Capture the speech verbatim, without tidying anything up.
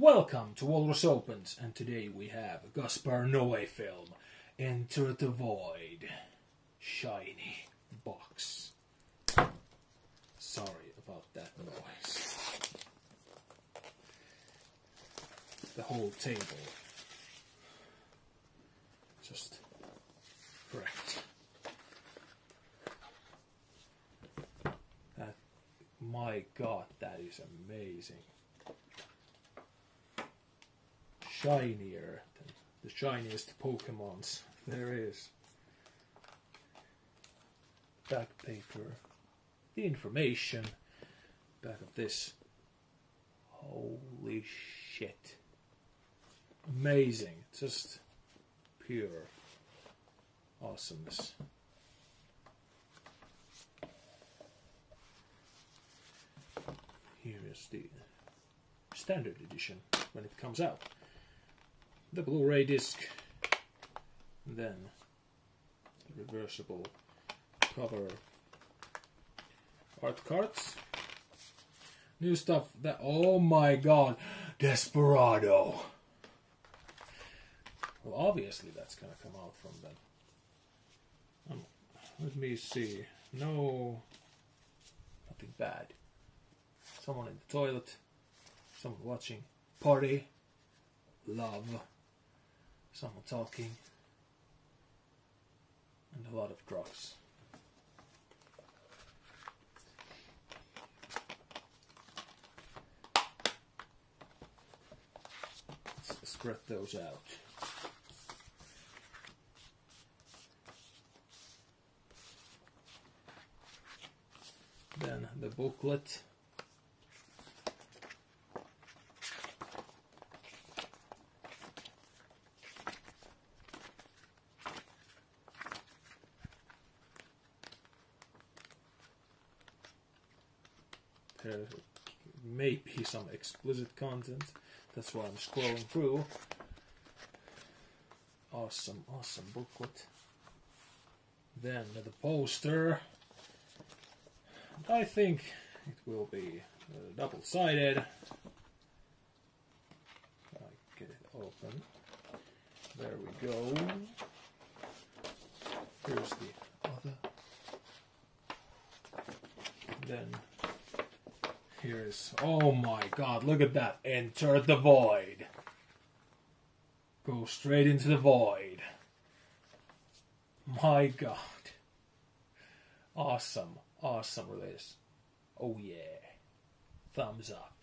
Welcome to Walrus Opens, and today we have a Gaspar Noé film, Enter the Void. Shiny box. Sorry about that noise. The whole table. Just correct. That, my god, that is amazing. Shinier than the shiniest Pokemons there is. Back paper. The information back of this. Holy shit. Amazing. Just pure awesomeness. Here is the standard edition when it comes out. The Blu-ray disc, and then the reversible cover, art cards, new stuff that, oh my god, Desperado. Well, obviously that's gonna come out from them. Um, let me see, no, nothing bad. Someone in the toilet, someone watching, party, love. Someone talking, and a lot of drugs. Let's spread those out. Then the booklet. There may be some explicit content, that's why I'm scrolling through. Awesome, awesome booklet. Then the poster. And I think it will be uh, double-sided. I get it open. There we go. Here's the other. And then. Here's, oh my god, look at that, Enter the Void. Go straight into the void. My god. Awesome, awesome release. Oh yeah. Thumbs up.